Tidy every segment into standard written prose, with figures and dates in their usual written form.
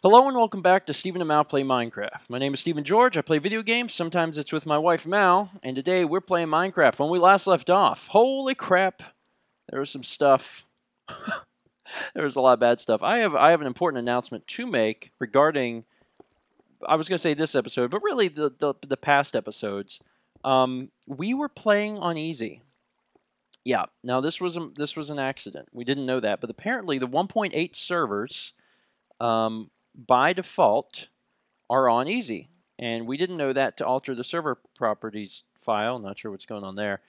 Hello and welcome back to Stephen and Mal Play Minecraft. My name is Stephen George, I play video games, sometimes it's with my wife Mal, and today we're playing Minecraft when we last left off. Holy crap, there was some stuff. There was a lot of bad stuff. I have an important announcement to make regarding, I was going to say this episode, but really the past episodes. We were playing on easy. Yeah, now this was an accident. We didn't know that, but apparently the 1.8 servers... by default, are on easy. And we didn't know that to alter the server properties file. Not sure what's going on there.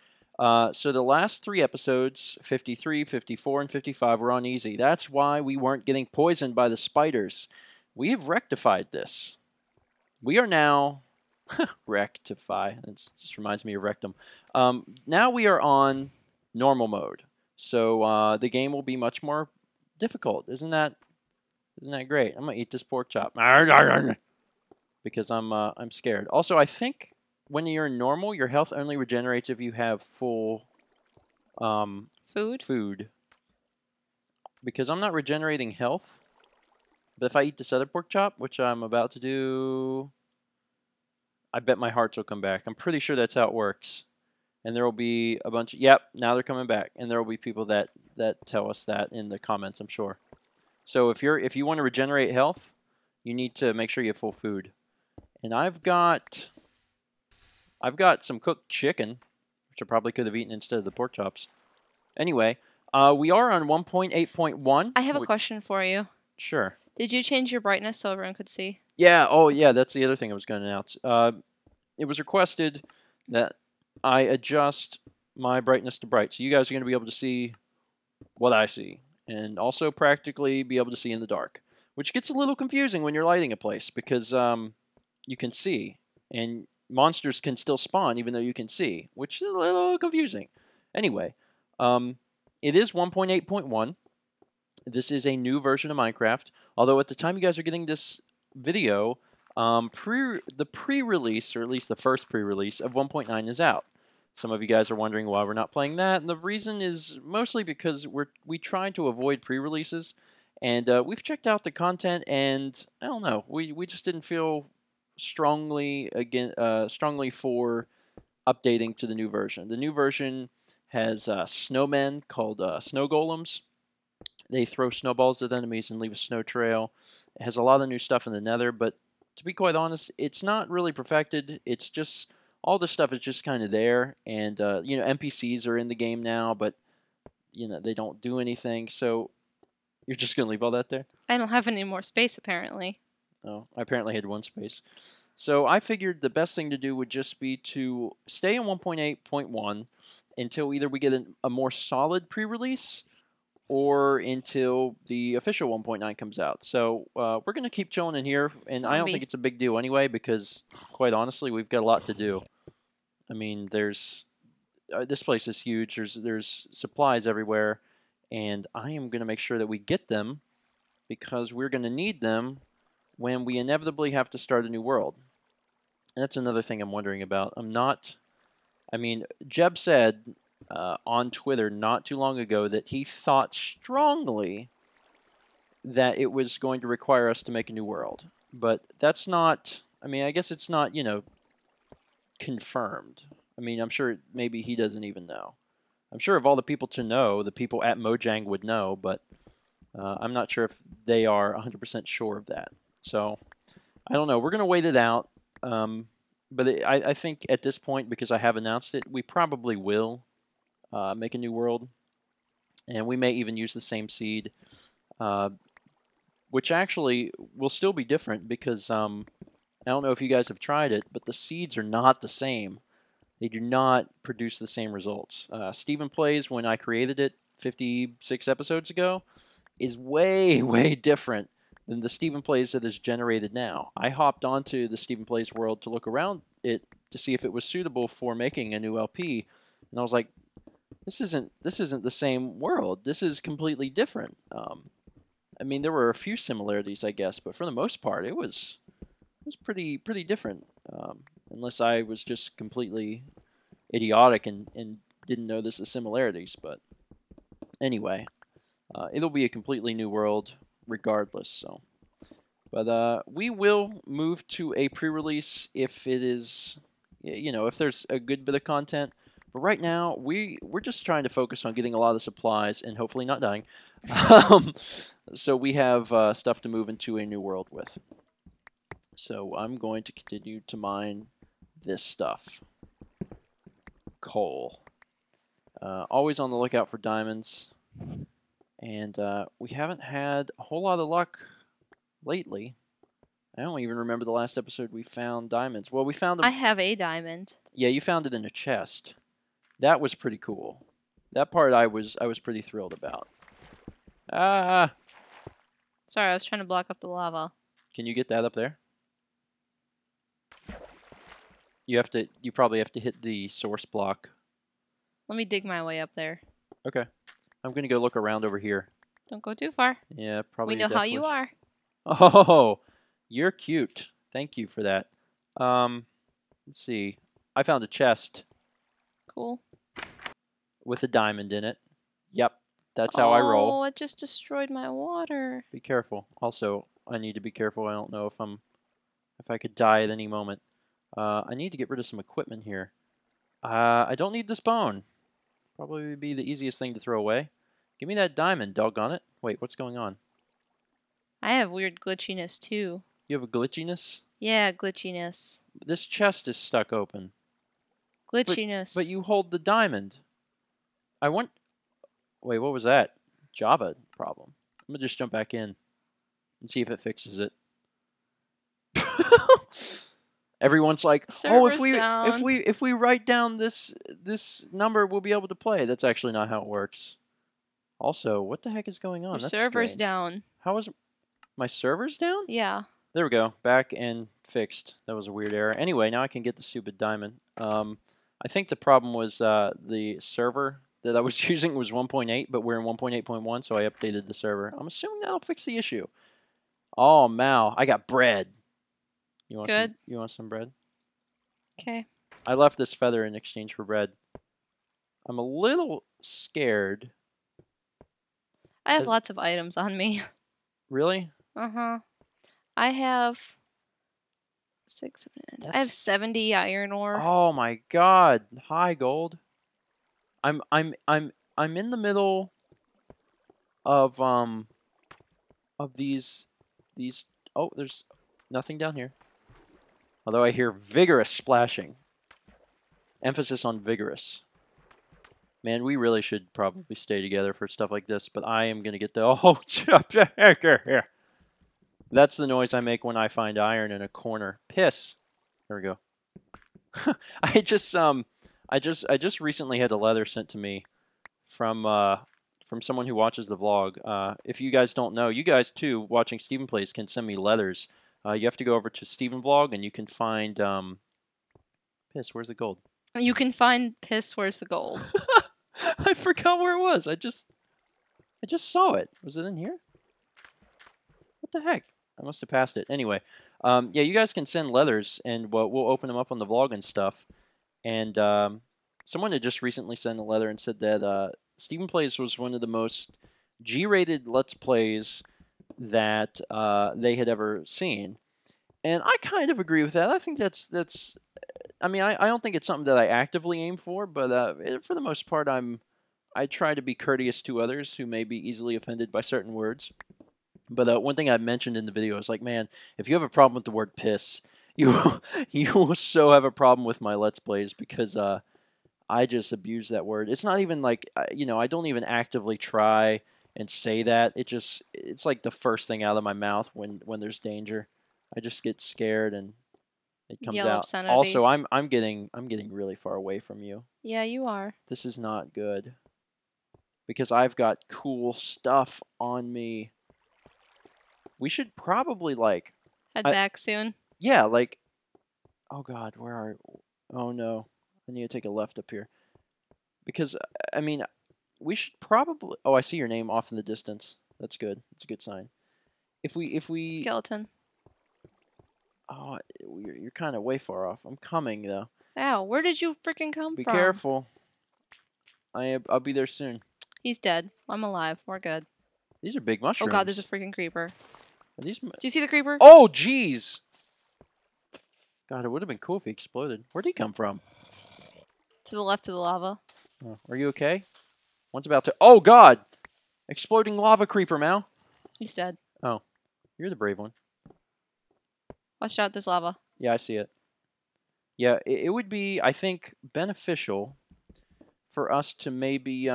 So the last three episodes, 53, 54, and 55, were on easy. That's why we weren't getting poisoned by the spiders. We have rectified this. We are now... rectify. That just reminds me of rectum. Now we are on normal mode. So the game will be much more difficult. Isn't that great? I'm gonna eat this pork chop because I'm scared. Also, I think when you're normal, your health only regenerates if you have full food. Because I'm not regenerating health, but if I eat this other pork chop, which I'm about to do, I bet my hearts will come back. I'm pretty sure that's how it works. And there will be a bunch. Yep, now they're coming back, and there will be people that tell us that in the comments, I'm sure. So if you want to regenerate health, you need to make sure you have full food. And I've got some cooked chicken, which I probably could have eaten instead of the pork chops. Anyway, we are on 1.8.1. I have a question for you. Sure. Did you change your brightness so everyone could see? Yeah. Oh, yeah. That's the other thing I was going to announce. It was requested that I adjust my brightness to bright, so you guys are going to be able to see what I see. And also practically be able to see in the dark, which gets a little confusing when you're lighting a place because you can see, and monsters can still spawn even though you can see, which is a little confusing. Anyway, it is 1.8.1. This is a new version of Minecraft, although at the time you guys are getting this video, the pre-release, or at least the first pre-release of 1.9 is out. Some of you guys are wondering why we're not playing that, and the reason is mostly because we try to avoid pre-releases, and we've checked out the content, and I don't know, we just didn't feel strongly for updating to the new version. The new version has snowmen called Snow Golems. They throw snowballs at enemies and leave a snow trail. It has a lot of new stuff in the Nether, but to be quite honest, it's not really perfected. It's just... all this stuff is just kind of there, and, you know, NPCs are in the game now, but, you know, they don't do anything, so you're just going to leave all that there? I don't have any more space, apparently. Oh, I apparently had one space. So I figured the best thing to do would just be to stay in 1.8.1 until either we get a more solid pre-release or until the official 1.9 comes out. So we're going to keep chilling in here, and I don't think it's a big deal anyway because, quite honestly, we've got a lot to do. I mean, there's... this place is huge. There's supplies everywhere, and I am going to make sure that we get them because we're going to need them when we inevitably have to start a new world. And that's another thing I'm wondering about. I'm not... I mean, Jeb said... on Twitter not too long ago that he thought strongly that it was going to require us to make a new world. But that's not, I mean, I guess it's not, you know, confirmed. I mean, I'm sure maybe he doesn't even know. I'm sure of all the people to know, the people at Mojang would know, but I'm not sure if they are 100% sure of that. So, I don't know. We're going to wait it out. But I think at this point, because I have announced it, we probably will. Make a new world, and we may even use the same seed, which actually will still be different because I don't know if you guys have tried it, but the seeds are not the same. They do not produce the same results. Stephen Plays, when I created it 56 episodes ago, is way, way different than the Stephen Plays that is generated now. I hopped onto the Stephen Plays world to look around it to see if it was suitable for making a new LP, and I was like, This isn't the same world. This is completely different. I mean, there were a few similarities, I guess, but for the most part, it was pretty different. Unless I was just completely idiotic and didn't notice the similarities. But anyway, it'll be a completely new world regardless. So But we will move to a pre-release if it is, you know, if there's a good bit of content. But right now, we're just trying to focus on getting a lot of supplies and hopefully not dying. So we have stuff to move into a new world with. So I'm going to continue to mine this stuff. Coal. Always on the lookout for diamonds. And we haven't had a whole lot of luck lately. I don't even remember the last episode we found diamonds. Well, we found them. I have a diamond. Yeah, you found it in a chest. That was pretty cool. That part I was pretty thrilled about. Ah! Sorry, I was trying to block up the lava. Can you get that up there? You probably have to hit the source block. Let me dig my way up there. Okay. I'm going to go look around over here. Don't go too far. Yeah, probably. We know how you are. Oh, you're cute. Thank you for that. Let's see. I found a chest. Cool. With a diamond in it. Yep. That's how I roll. Oh, it just destroyed my water. Be careful. Also, I need to be careful. I don't know if I could die at any moment. I need to get rid of some equipment here. I don't need this bone. Probably would be the easiest thing to throw away. Give me that diamond, doggone it. Wait, what's going on? I have weird glitchiness too. You have a glitchiness? Yeah, glitchiness. This chest is stuck open. Glitchiness. But you hold the diamond. I want... Wait, what was that? Java problem. I'm gonna just jump back in and see if it fixes it. Everyone's like, oh, if we write down this number, we'll be able to play. That's actually not how it works. Also, what the heck is going on? Your server's down. How is my server's down? Yeah. There we go. Back and fixed. That was a weird error. Anyway, now I can get the stupid diamond. I think the problem was the server that I was using was 1.8, but we're in 1.8.1, so I updated the server. I'm assuming that'll fix the issue. Oh, Mal, I got bread. You want Good. Some, you want some bread? Okay. I left this feather in exchange for bread. I'm a little scared. I have lots of items on me. Really? Uh-huh. I have 6, 7, 8. I have 70 iron ore. Oh my god. Hi, gold. I'm in the middle of these. Oh, there's nothing down here. Although I hear vigorous splashing. Emphasis on vigorous. Man, we really should probably stay together for stuff like this, but I am going to get the... Oh, that's the noise I make when I find iron in a corner. Piss. There we go. I just recently had a letter sent to me from someone who watches the vlog. If you guys don't know, you guys too watching Stephen Plays can send me letters. You have to go over to Stephen Vlog, and you can find piss. Where's the gold? You can find piss. Where's the gold? I forgot where it was. I just saw it. Was it in here? What the heck? I must have passed it. Anyway, yeah, you guys can send letters, and we'll open them up on the vlog and stuff. And someone had just recently sent a letter and said that Stephen Plays was one of the most G-rated Let's Plays that they had ever seen, and I kind of agree with that. I think that's. I mean, I don't think it's something that I actively aim for, but for the most part, I try to be courteous to others who may be easily offended by certain words. But one thing I mentioned in the video is like, man, if you have a problem with the word piss, you will so have a problem with my Let's Plays because I just abuse that word. It's not even like, you know, I don't even actively try and say that. It's like the first thing out of my mouth when there's danger. I just get scared and it comes out. Obscenities. Also, I'm getting really far away from you. Yeah, you are. This is not good. Because I've got cool stuff on me. We should probably like head back soon. Yeah, like oh god, where are oh no. I need to take a left up here. Because I mean we should probably... Oh, I see your name off in the distance. That's good. That's a good sign. If we Skeleton. Oh, you're kind of way far off. I'm coming, though. Ow, where did you freaking come from? Be careful. I'll be there soon. He's dead. I'm alive. We're good. These are big mushrooms. Oh, God, there's a freaking creeper. Are these do you see the creeper? Oh, jeez! God, it would have been cool if he exploded. Where'd he come from? To the left of the lava. Oh, are you okay? One's about to... Oh, God! Exploding lava creeper, Mal. He's dead. Oh. You're the brave one. Watch out, there's lava. Yeah, I see it. Yeah, it would be, I think, beneficial for us to maybe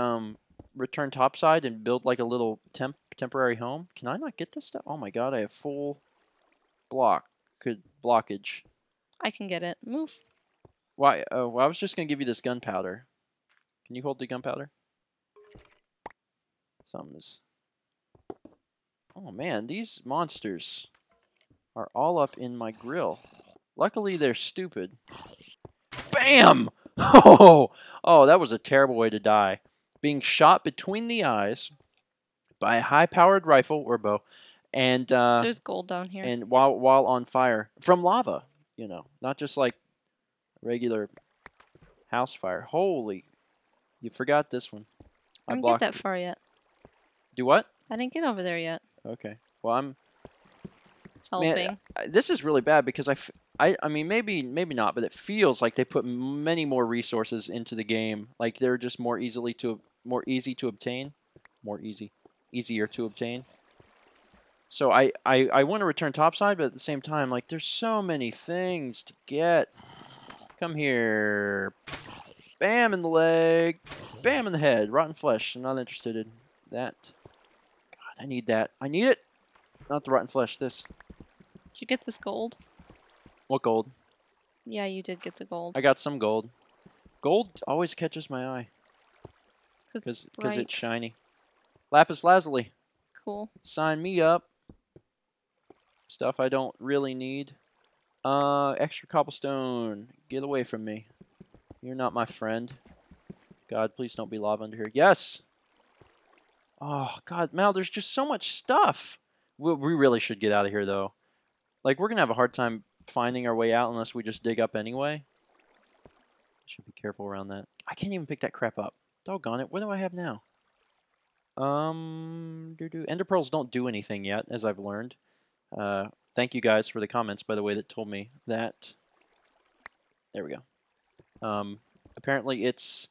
return topside and build like a little temporary home. Can I not get this stuff? Oh my god, I have full blockage. I can get it. Move. Why? Oh, well, I was just gonna give you this gunpowder. Can you hold the gunpowder? Something is. Oh man, these monsters are all up in my grill. Luckily, they're stupid. Bam! Oh, oh, that was a terrible way to die. Being shot between the eyes by a high-powered rifle or bow, and there's gold down here. And while on fire from lava, you know, not just like regular house fire. Holy, you forgot this one. I didn't get that far yet. Do what? I didn't get over there yet. Okay. Well, I'm helping. Man, this is really bad because I mean, maybe not, but it feels like they put many more resources into the game. Like they're just easier to obtain. So I want to return topside, but at the same time, like there's so many things to get. Come here, bam in the leg, bam in the head, rotten flesh. I'm not interested in that. God, I need that. I need it. Not the rotten flesh. This. Did you get this gold? What gold? Yeah, you did get the gold. I got some gold. Gold always catches my eye. Because it's shiny. Lapis Lazuli. Cool. Sign me up. Stuff I don't really need. Extra cobblestone. Get away from me. You're not my friend. God, please don't be lava under here. Yes! Oh, God, Mal, there's just so much stuff. We really should get out of here, though. Like, we're going to have a hard time finding our way out unless we just dig up anyway. Should be careful around that. I can't even pick that crap up. Doggone it. What do I have now? Ender pearls don't do anything yet, as I've learned. Thank you guys for the comments, by the way, that told me that. There we go. Apparently it's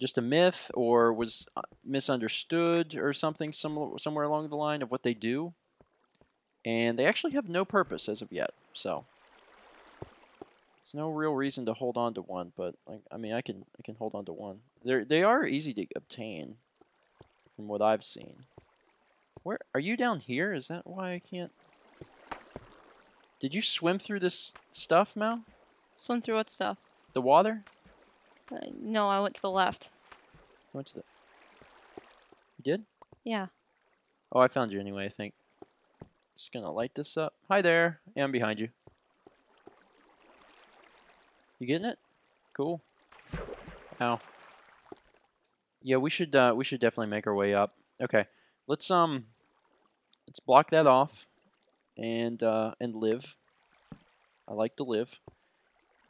just a myth or was misunderstood or something somewhere along the line of what they do. And they actually have no purpose as of yet, so it's no real reason to hold on to one. But like, I mean, I can hold on to one. They are easy to obtain, from what I've seen. Where are you down here? Is that why I can't? Did you swim through this stuff, Mal? Swim through what stuff? The water? No, I went to the left. You went to the. You did? Yeah. Oh, I found you anyway. I think. Just gonna light this up. Hi there. Yeah, I'm behind you. You getting it? Cool. Ow. Yeah, we should definitely make our way up. Okay. Let's block that off and live. I like to live.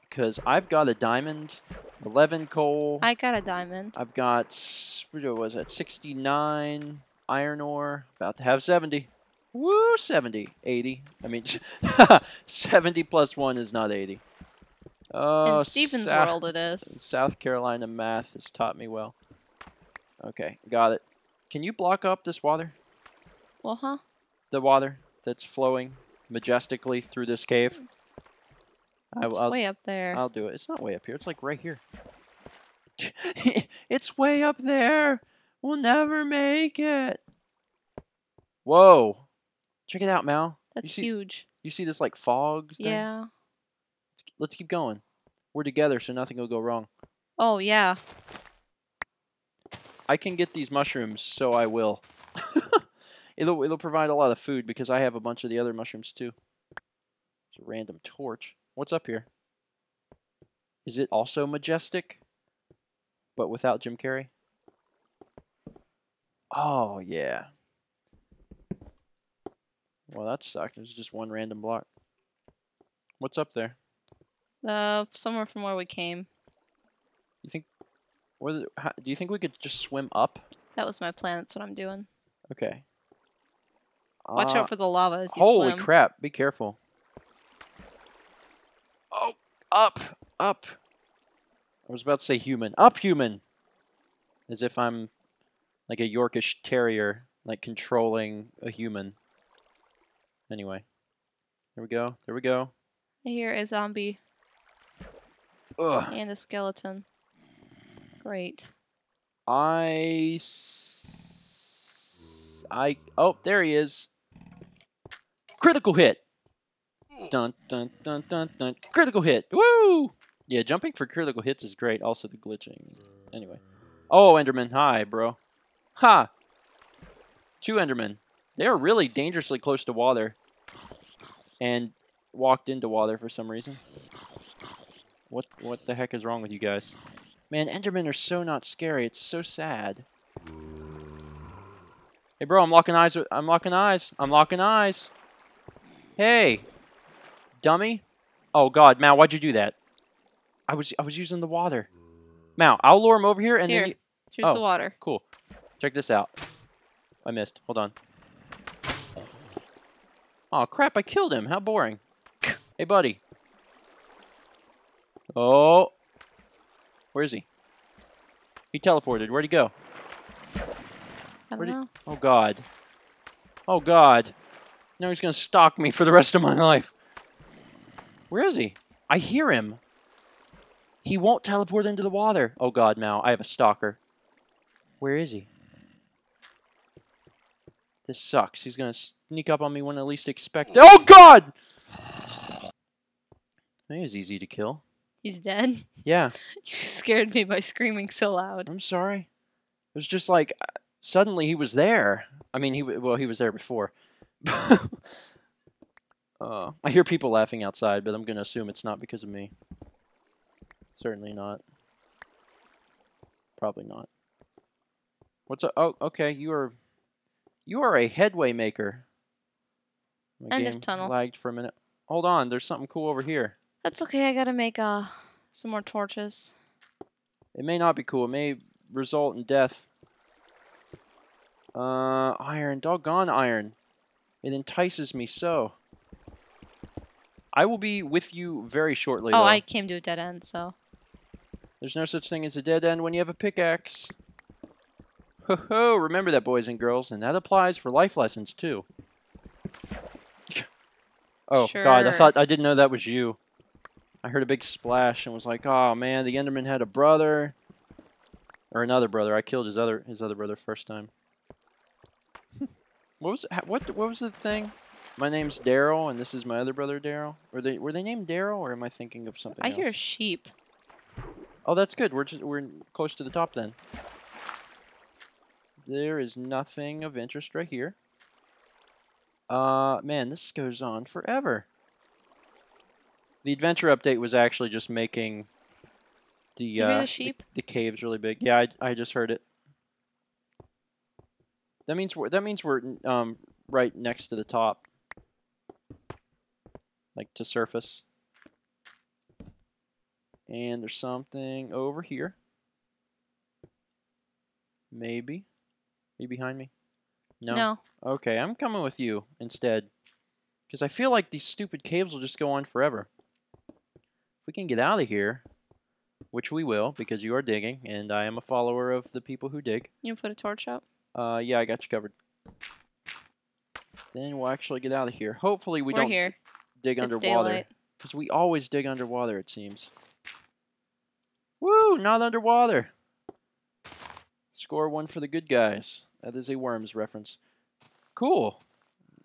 Because I've got a diamond, 11 coal. I got a diamond. I've got what was that? 69 iron ore. About to have 70. Woo, 70, 80. I mean, 70 plus 1 is not 80. Oh, in Stephen's world it is. South Carolina math has taught me well. Okay, got it. Can you block up this water? Uh-huh. The water that's flowing majestically through this cave. It's way up there. I'll do it. It's not way up here. It's like right here. It's way up there. We'll never make it. Whoa. Check it out, Mal. That's huge. You see this like fog thing? Yeah. Let's keep going. We're together, so nothing will go wrong. Oh, yeah. I can get these mushrooms, so I will. It'll provide a lot of food because I have a bunch of the other mushrooms, too. It's a random torch. What's up here? Is it also majestic? But without Jim Carrey? Oh, yeah. Well, that sucked. There's just one random block. What's up there? Somewhere from where we came. You think? Do you think we could just swim up? That was my plan. That's what I'm doing. Okay. Watch out for the lava as you swim. Holy crap, be careful. Oh, up, up. I was about to say human. Up, human! As if I'm like a Yorkish terrier, like controlling a human. Anyway. There we go, there we go. I hear a zombie. Ugh. And a skeleton. Great. Oh, there he is. Critical hit. Dun dun dun dun dun. Critical hit. Woo! Yeah, jumping for critical hits is great. Also the glitching. Anyway. Oh, Enderman. Hi, bro. Ha! Two Endermen. They are really dangerously close to water. And walked into water for some reason. What the heck is wrong with you guys? Man, Endermen are so not scary. It's so sad. Hey, bro, I'm locking eyes with... I'm locking eyes. I'm locking eyes. Hey. Dummy. Oh, God. Mal, why'd you do that? I was using the water. Mal, I'll lure him over here and then... Here's the water. Cool. Check this out. I missed. Hold on. Oh, crap. I killed him. How boring. Hey, buddy. Oh. Where is he? He teleported. Where'd he go? I don't know. Oh, God. Oh, God. Now he's going to stalk me for the rest of my life. Where is he? I hear him. He won't teleport into the water. Oh, God, now. I have a stalker. Where is he? This sucks. He's going to sneak up on me when I least expect it. Oh, God! He was easy to kill. He's dead? Yeah. You scared me by screaming so loud. I'm sorry. It was just like... Suddenly he was there. I mean, he was there before. I hear people laughing outside, but I'm going to assume it's not because of me. Certainly not. Probably not. What's up? Oh, okay. You are a headway maker. My End of tunnel. Lagged for a minute. Hold on. There's something cool over here. That's okay. I got to make some more torches. It may not be cool. It may result in death. Iron. Doggone iron. It entices me so. I will be with you very shortly, though. I came to a dead end, so... There's no such thing as a dead end when you have a pickaxe. Ho-ho! Remember that, boys and girls, and that applies for life lessons, too. Oh, sure. God, I didn't know that was you. I heard a big splash and was like, oh, man, the Enderman had a brother. Or another brother. I killed his other brother first time. What was the thing? My name's Daryl, and this is my other brother Daryl. Were they named Daryl, or am I thinking of something else? I hear a sheep. Oh, that's good. We're close to the top then. There is nothing of interest right here. Man, this goes on forever. The adventure update was actually just making the sheep? The caves really big. Yeah, I just heard it. That means we're right next to the top, like to surface. And there's something over here. Maybe. Are you behind me? No. No. Okay, I'm coming with you instead, because I feel like these stupid caves will just go on forever. If we can get out of here, which we will, because you are digging, and I am a follower of the people who dig. You put a torch up? Yeah, I got you covered. Then we'll actually get out of here. Hopefully we don't dig underwater. Because we always dig underwater, it seems. Woo! Not underwater! Score one for the good guys. That is a Worms reference. Cool.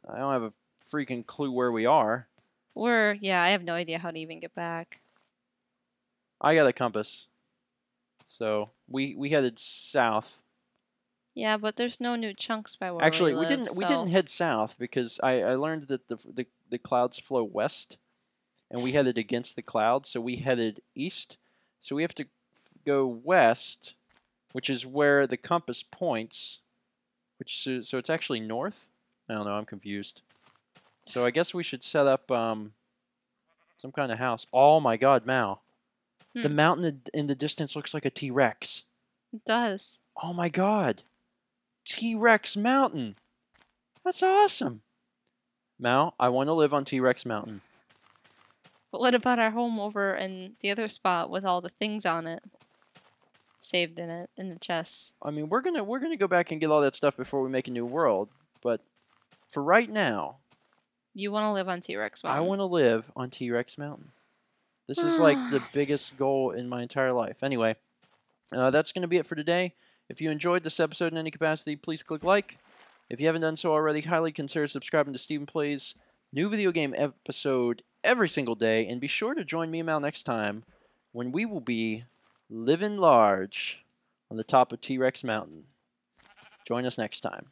I don't have a freaking clue where we are. Yeah, I have no idea how to even get back. I got a compass. So, we headed south. Yeah, but there's no new chunks by where we live, we didn't head south because I learned that the clouds flow west, and we headed against the clouds, so we headed east. So we have to go west, which is where the compass points. So it's actually north. I don't know. I'm confused. So I guess we should set up some kind of house. Oh my God, Mal! The mountain in the distance looks like a T Rex. It does. Oh my God. T Rex Mountain. That's awesome. Mal, I want to live on T Rex Mountain. But what about our home over in the other spot with all the things on it? Saved in it, in the chests. I mean, we're gonna go back and get all that stuff before we make a new world, but for right now... You want to live on T Rex Mountain. I want to live on T Rex Mountain. This is like the biggest goal in my entire life. Anyway, that's going to be it for today. If you enjoyed this episode in any capacity, please click like. If you haven't done so already, highly consider subscribing to Stephen Plays new video game episode every single day. And be sure to join me and Mal next time when we will be living large on the top of T-Rex Mountain. Join us next time.